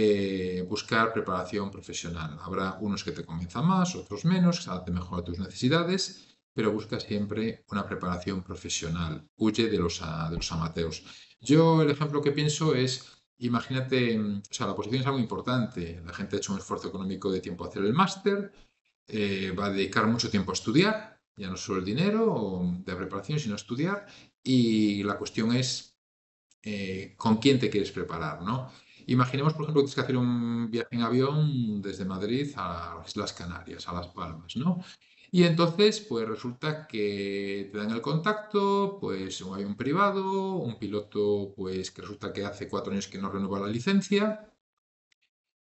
eh, buscar preparación profesional. Habrá unos que te convenzan más, otros menos, que se adapten mejor a tus necesidades, pero busca siempre una preparación profesional, huye de los, de los amateos. Yo el ejemplo que pienso es, imagínate, o sea, la oposición es algo importante, la gente ha hecho un esfuerzo económico de tiempo a hacer el máster, eh, va a dedicar mucho tiempo a estudiar, ya no solo el dinero de preparación, sino a estudiar, y la cuestión es eh, con quién te quieres preparar, ¿no? Imaginemos, por ejemplo, que tienes que hacer un viaje en avión desde Madrid a las Islas Canarias, a Las Palmas, ¿no? Y entonces, pues resulta que te dan el contacto, pues un avión privado, un piloto pues que resulta que hace cuatro años que no renueva la licencia,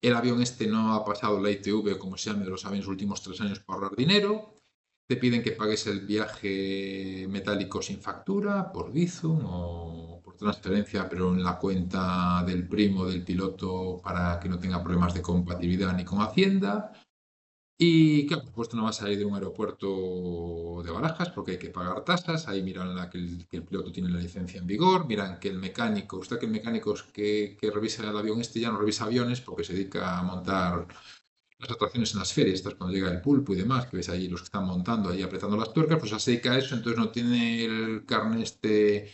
el avión este no ha pasado la I T V o como se llame de los aviones los últimos tres años para ahorrar dinero, te piden que pagues el viaje metálico sin factura, por Bizum o por transferencia, pero en la cuenta del primo del piloto para que no tenga problemas de compatibilidad ni con Hacienda. Y claro, por supuesto no vas a ir de un aeropuerto de Barajas porque hay que pagar tasas, ahí miran la, que, el, que el piloto tiene la licencia en vigor, miran que el mecánico, usted que el mecánico que, que revisa el avión este ya no revisa aviones porque se dedica a montar las atracciones en las ferias, estas cuando llega el pulpo y demás, que ves ahí los que están montando, ahí apretando las tuercas, pues se dedica a eso, entonces no tiene el carnet este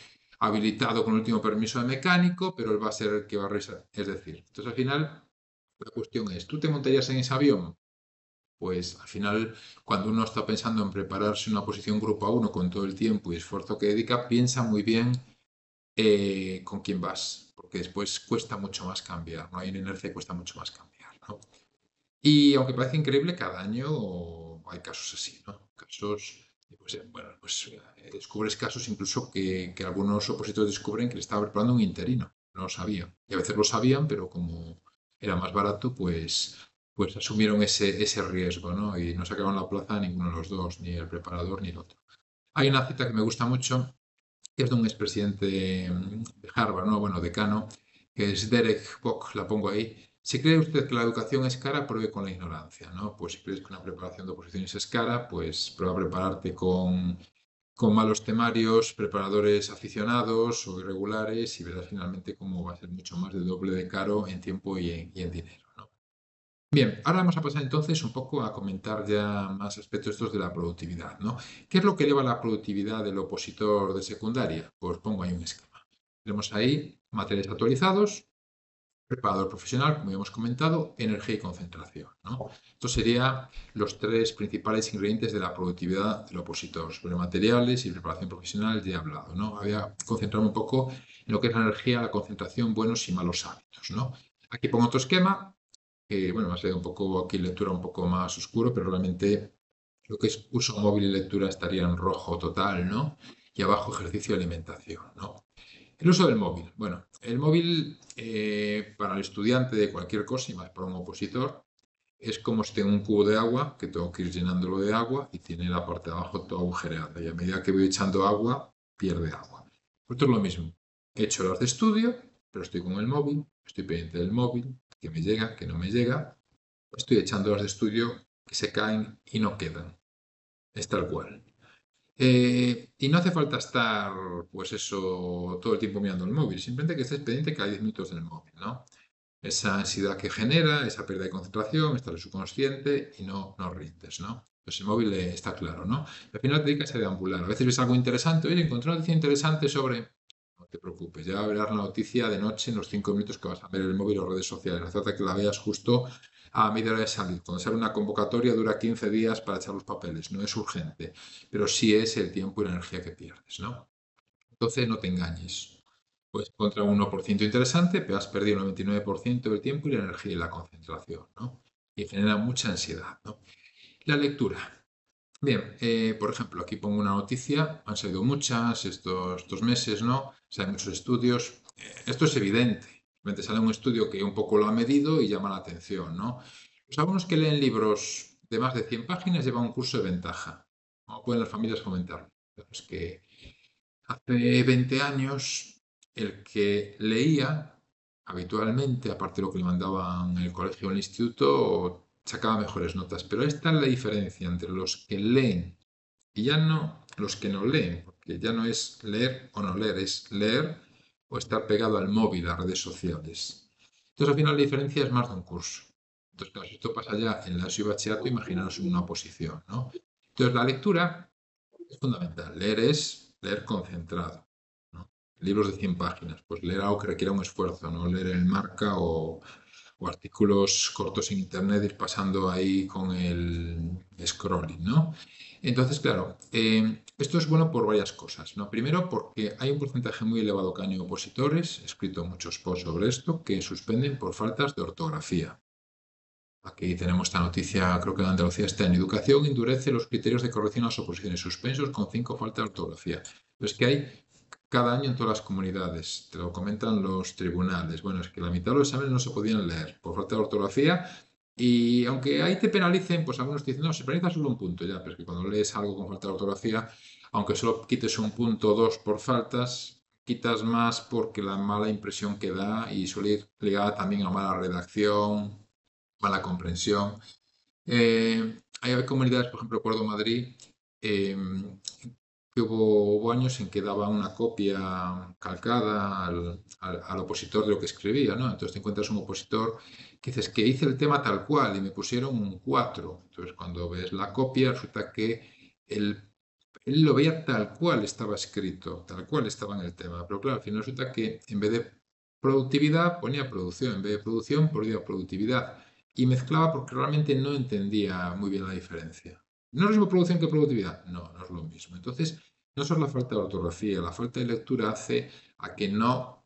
habilitado con el último permiso de mecánico, pero él va a ser el que va a revisar, es decir, entonces al final la cuestión es, ¿tú te montarías en ese avión? Pues al final, cuando uno está pensando en prepararse una posición grupo A uno con todo el tiempo y esfuerzo que dedica, piensa muy bien eh, con quién vas, porque después cuesta mucho más cambiar, no hay una inercia, cuesta mucho más cambiar, ¿no? Y aunque parece increíble, cada año hay casos así, ¿no? Casos, pues, bueno, pues descubres casos incluso que, que algunos opositores descubren que le estaba preparando un interino, no lo sabían. Y a veces lo sabían, pero como era más barato, pues, pues asumieron ese, ese riesgo, ¿no? Y no sacaron la plaza a ninguno de los dos, ni el preparador ni el otro. Hay una cita que me gusta mucho, que es de un expresidente de Harvard, ¿no? Bueno, decano, que es Derek Bock, la pongo ahí. Si cree usted que la educación es cara, pruebe con la ignorancia, ¿no? Pues si crees que una preparación de oposiciones es cara, pues prueba a prepararte con, con malos temarios, preparadores aficionados o irregulares y verás finalmente cómo va a ser mucho más de doble de caro en tiempo y en, y en dinero, ¿no? Bien, ahora vamos a pasar entonces un poco a comentar ya más aspectos estos de la productividad, ¿no? ¿Qué es lo que eleva la productividad del opositor de secundaria? Pues pongo ahí un esquema. Tenemos ahí materiales actualizados, preparador profesional, como ya hemos comentado, energía y concentración, ¿no? Estos serían los tres principales ingredientes de la productividad del opositor. Sobre materiales y preparación profesional ya he hablado, ¿no? Había concentrado un poco en lo que es la energía, la concentración, buenos y malos hábitos, ¿no? Aquí pongo otro esquema, que, bueno, va a ser un poco, aquí lectura un poco más oscuro, pero realmente lo que es uso móvil y lectura estaría en rojo total, ¿no? Y abajo ejercicio y alimentación, ¿no? El uso del móvil. Bueno, el móvil eh, para el estudiante de cualquier cosa, y más para un opositor, es como si tengo un cubo de agua, que tengo que ir llenándolo de agua y tiene la parte de abajo toda agujereada. Y a medida que voy echando agua, pierde agua. Esto es lo mismo. He hecho horas de estudio, pero estoy con el móvil, estoy pendiente del móvil, que me llega, que no me llega. Estoy echando horas de estudio que se caen y no quedan. Es tal cual. Eh, y no hace falta estar, pues eso, todo el tiempo mirando el móvil. Simplemente que estés pendiente cada diez minutos del móvil, ¿no? Esa ansiedad que genera, esa pérdida de concentración, está en el subconsciente y no, no rindes, ¿no? Pues el móvil eh, está claro, ¿no? Y al final te dedicas a deambular. A veces ves algo interesante. Oye, encontré una noticia interesante sobre... No te preocupes, ya verás la noticia de noche en los cinco minutos que vas a ver el móvil o redes sociales. No trata que la veas justo a media hora de salir. Cuando sale una convocatoria dura quince días para echar los papeles. No es urgente, pero sí es el tiempo y la energía que pierdes, ¿no? Entonces no te engañes. Puedes encontrar un uno por ciento interesante, pero has perdido el noventa y nueve por ciento del tiempo y la energía y la concentración, ¿no? Y genera mucha ansiedad, ¿no? La lectura. Bien, eh, por ejemplo, aquí pongo una noticia. Han salido muchas estos, estos meses, ¿no? O sea, hay muchos estudios. Eh, esto es evidente. Realmente sale un estudio que un poco lo ha medido y llama la atención, ¿no? Los alumnos que leen libros de más de cien páginas llevan un curso de ventaja. ¿Cómo pueden las familias comentarlo? Pero es que hace veinte años el que leía habitualmente, aparte de lo que le mandaban en el colegio o en el instituto, sacaba mejores notas. Pero esta es la diferencia entre los que leen y ya no los que no leen, porque ya no es leer o no leer, es leer o estar pegado al móvil, a redes sociales. Entonces, al final, la diferencia es más de un curso. Entonces, claro, si esto pasa ya en la ESO y bachillerato, imaginaros una oposición, ¿no? Entonces, la lectura es fundamental. Leer es leer concentrado, ¿no? Libros de cien páginas, pues leer algo que requiera un esfuerzo, no leer en marca o, o artículos cortos en internet, ir pasando ahí con el scrolling, ¿no? Entonces, claro, eh, esto es bueno por varias cosas, ¿no? Primero, porque hay un porcentaje muy elevado que hay opositores, he escrito muchos posts sobre esto, que suspenden por faltas de ortografía. Aquí tenemos esta noticia, creo que en Andalucía está en Educación, endurece los criterios de corrección a las oposiciones, suspensos con cinco faltas de ortografía. Pero es que hay cada año en todas las comunidades, te lo comentan los tribunales. Bueno, es que la mitad de los exámenes no se podían leer por falta de ortografía. Y aunque ahí te penalicen, pues algunos te dicen, no, se penaliza solo un punto ya, pero es que cuando lees algo con falta de ortografía, aunque solo quites un punto o dos por faltas, quitas más porque la mala impresión que da y suele ir ligada también a mala redacción, mala comprensión. Eh, hay comunidades, por ejemplo, recuerdo Madrid, eh, que hubo, hubo años en que daba una copia calcada al, al, al opositor de lo que escribía, ¿no? Entonces te encuentras un opositor que dices que hice el tema tal cual y me pusieron un cuatro. Entonces cuando ves la copia resulta que él, él lo veía tal cual estaba escrito, tal cual estaba en el tema. Pero claro, al final resulta que en vez de productividad ponía producción, en vez de producción ponía productividad. Y mezclaba porque realmente no entendía muy bien la diferencia. ¿No es lo mismo producción que productividad? No, no es lo mismo. Entonces No solo la falta de ortografía, la falta de lectura hace a que no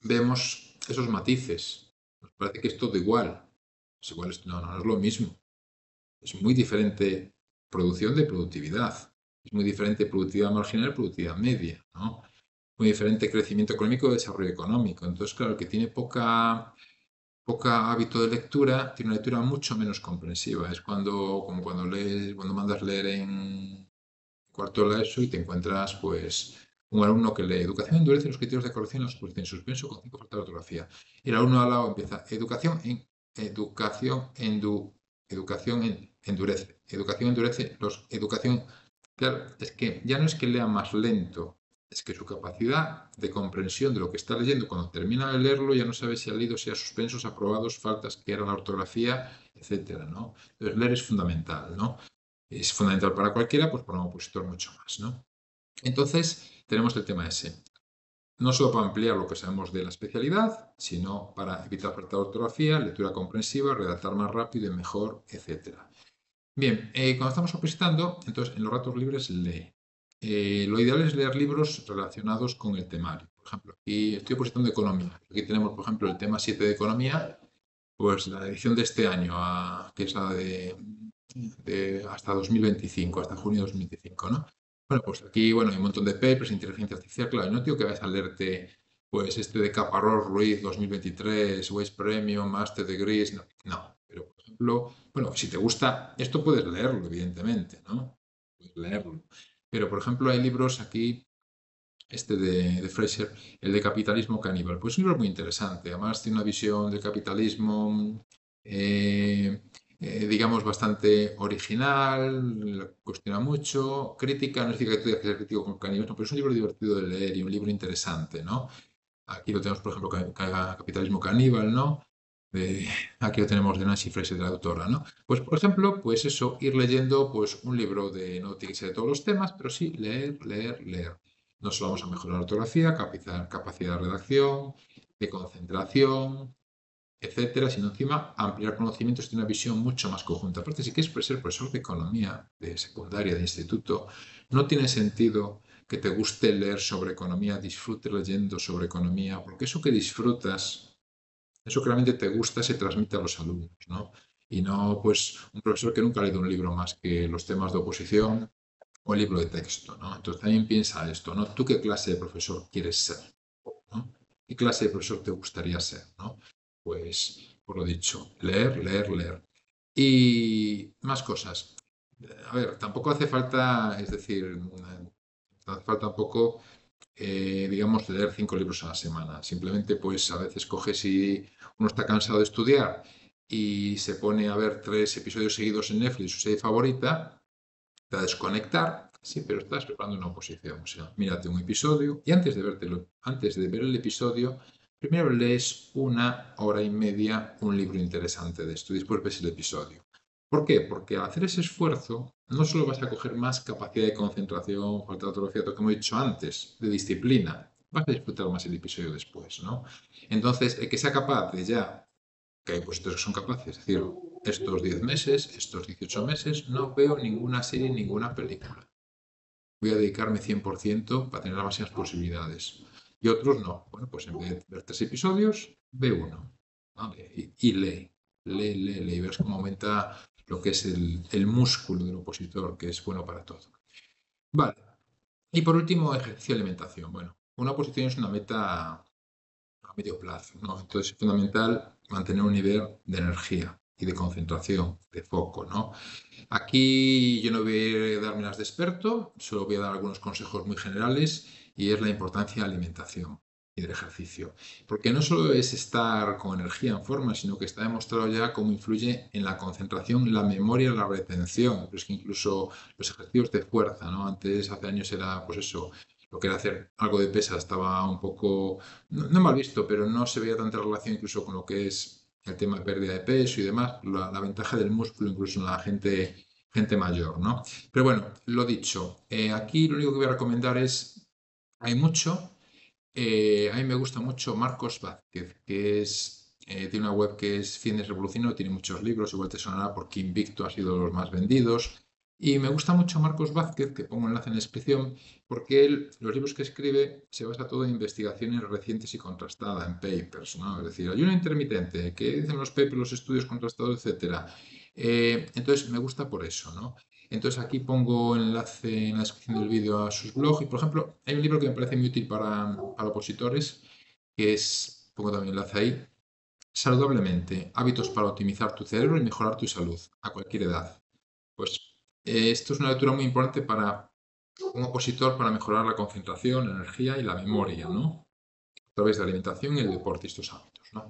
vemos esos matices. Nos parece que es todo igual. Es igual, es, no, no es lo mismo. Es muy diferente producción de productividad. Es muy diferente productividad marginal, productividad media, ¿no? Muy diferente crecimiento económico y desarrollo económico. Entonces, claro, el que tiene poca, poca hábito de lectura, tiene una lectura mucho menos comprensiva. Es cuando, como cuando lees, cuando mandas leer en cuarto de la ESO y te encuentras, pues, un alumno que lee educación endurece los criterios de corrección en la superficie en suspenso con cinco faltas de ortografía. Y el alumno al lado empieza educación en educación endu, educación en, endurece. Educación endurece los educación. Claro, es que ya no es que lea más lento, es que su capacidad de comprensión de lo que está leyendo, cuando termina de leerlo, ya no sabe si ha leído, si ha suspensos, aprobados, faltas, que era la ortografía, etcétera, ¿no? Entonces, leer es fundamental, ¿no? Es fundamental para cualquiera, pues para un opositor mucho más, ¿no? Entonces, tenemos el tema ese. No solo para ampliar lo que sabemos de la especialidad, sino para evitar falta de ortografía, lectura comprensiva, redactar más rápido y mejor, etcétera. Bien, eh, cuando estamos opositando, entonces, en los ratos libres, lee. Eh, lo ideal es leer libros relacionados con el temario. Por ejemplo, aquí estoy opositando economía. Aquí tenemos, por ejemplo, el tema siete de economía, pues la edición de este año, a, que es la de... De hasta dos mil veinticinco, hasta junio de dos mil veinticinco, ¿no? Bueno, pues aquí, bueno, hay un montón de papers, inteligencia artificial, claro, no digo que vayas a leerte, pues, este de Caparrós Ruiz dos mil veintitrés, Waste Premium, Master Degrees, no, no, pero, por ejemplo, bueno, si te gusta, esto puedes leerlo, evidentemente, ¿no? Puedes leerlo, pero, por ejemplo, hay libros aquí, este de, de Fraser, el de Capitalismo Caníbal, pues es un libro muy interesante, además tiene una visión del capitalismo, eh... Eh, digamos, bastante original, cuestiona mucho, crítica, no es decir que tú digas que sea crítico con caníbales, no, pero es un libro divertido de leer y un libro interesante, ¿no? Aquí lo tenemos, por ejemplo, Capitalismo Caníbal, ¿no? De, aquí lo tenemos de Nancy Fraser, de la autora, ¿no? Pues, por ejemplo, pues eso, ir leyendo pues un libro de, no tiene que ser de todos los temas, pero sí leer, leer, leer. No solo vamos a mejorar la ortografía, capacidad, capacidad de redacción, de concentración, etcétera, sino encima ampliar conocimientos de una visión mucho más conjunta. Aparte, si quieres ser profesor de economía, de secundaria, de instituto, no tiene sentido que te guste leer sobre economía, disfrute leyendo sobre economía, porque eso que disfrutas, eso que realmente te gusta, se transmite a los alumnos, ¿no? Y no, pues, un profesor que nunca ha leído un libro más que los temas de oposición o el libro de texto, ¿no? Entonces, también piensa esto, ¿no? ¿Tú qué clase de profesor quieres ser? ¿No? ¿Qué clase de profesor te gustaría ser, ¿no? Pues, por lo dicho, leer, leer, leer. Y más cosas. A ver, tampoco hace falta, es decir, no hace falta tampoco, eh, digamos, leer cinco libros a la semana. Simplemente, pues, a veces coge, si uno está cansado de estudiar y se pone a ver tres episodios seguidos en Netflix, su serie favorita, para desconectar. Sí, pero estás preparando una oposición. O sea, mírate un episodio y antes de vértelo, antes de ver el episodio, primero lees una hora y media un libro interesante de esto y después ves el episodio. ¿Por qué? Porque al hacer ese esfuerzo no solo vas a coger más capacidad de concentración, falta de ortografía, todo lo que hemos dicho antes, de disciplina, vas a disfrutar más el episodio después, ¿no? Entonces, el que sea capaz de ya, que hay opositores que son capaces, es decir, estos diez meses, estos dieciocho meses, no veo ninguna serie, ninguna película. Voy a dedicarme cien por ciento para tener las máximas posibilidades. Y otros no. Bueno, pues en vez de ver tres episodios, ve uno. ¿Vale? Y, y lee, lee, lee, lee. Y ves cómo aumenta lo que es el, el músculo del opositor, que es bueno para todo. Vale. Y por último, ejercicio y alimentación. Bueno, una oposición es una meta a medio plazo, ¿no? Entonces es fundamental mantener un nivel de energía y de concentración, de foco, ¿no? Aquí yo no voy a darme las de experto, solo voy a dar algunos consejos muy generales, y es la importancia de la alimentación y del ejercicio. Porque no solo es estar con energía en forma, sino que está demostrado ya cómo influye en la concentración, la memoria, la retención. Pero es que incluso los ejercicios de fuerza, ¿no? Antes, hace años, era pues eso, lo que era hacer algo de pesas estaba un poco, no, no mal visto, pero no se veía tanta relación incluso con lo que es el tema de pérdida de peso y demás, la, la ventaja del músculo incluso en la gente, gente mayor, ¿no? Pero bueno, lo dicho, eh, aquí lo único que voy a recomendar es, hay mucho, eh, a mí me gusta mucho Marcos Vázquez, que es, eh, tiene una web que es Fitness Revolucionario, tiene muchos libros, igual te sonará porque Invicto ha sido de los más vendidos, Y me gusta mucho Marcos Vázquez, que pongo enlace en la descripción, porque él, los libros que escribe, se basa todo en investigaciones recientes y contrastadas, en papers, ¿no? Es decir, ayuno intermitente, qué dicen los papers, los estudios contrastados, etcétera. Eh, entonces, me gusta por eso, ¿no? Entonces, aquí pongo enlace en la descripción del vídeo a sus blogs. Y, por ejemplo, hay un libro que me parece muy útil para, para opositores, que es, pongo también enlace ahí, Saludablemente, hábitos para optimizar tu cerebro y mejorar tu salud, a cualquier edad. Pues... esto es una lectura muy importante para un opositor para mejorar la concentración, la energía y la memoria, ¿no? A través de la alimentación y el deporte, estos hábitos, ¿no?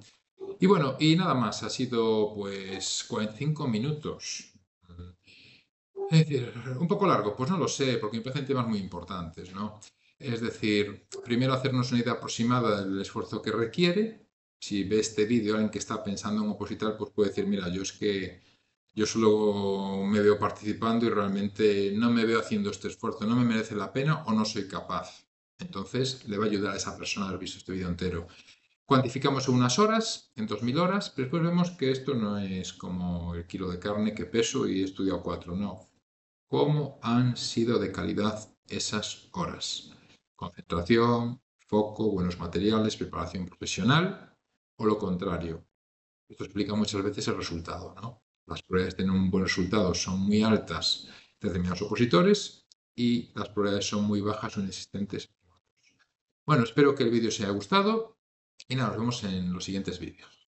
Y bueno, y nada más, ha sido pues cuarenta y cinco minutos. Es decir, un poco largo, pues no lo sé, porque me parecen temas muy importantes, ¿no? Es decir, primero hacernos una idea aproximada del esfuerzo que requiere. Si ve este vídeo alguien que está pensando en opositar, pues puede decir, mira, yo es que... yo solo me veo participando y realmente no me veo haciendo este esfuerzo, no me merece la pena o no soy capaz. Entonces, le va a ayudar a esa persona haber visto este vídeo entero. Cuantificamos en unas horas, en dos mil horas, pero después vemos que esto no es como el kilo de carne que peso y he estudiado cuatro, no. ¿Cómo han sido de calidad esas horas? Concentración, foco, buenos materiales, preparación profesional o lo contrario. Esto explica muchas veces el resultado, ¿no? Las probabilidades de tener un buen resultado son muy altas de determinados opositores y las probabilidades son muy bajas o inexistentes. Bueno, espero que el vídeo os haya gustado y nada, nos vemos en los siguientes vídeos.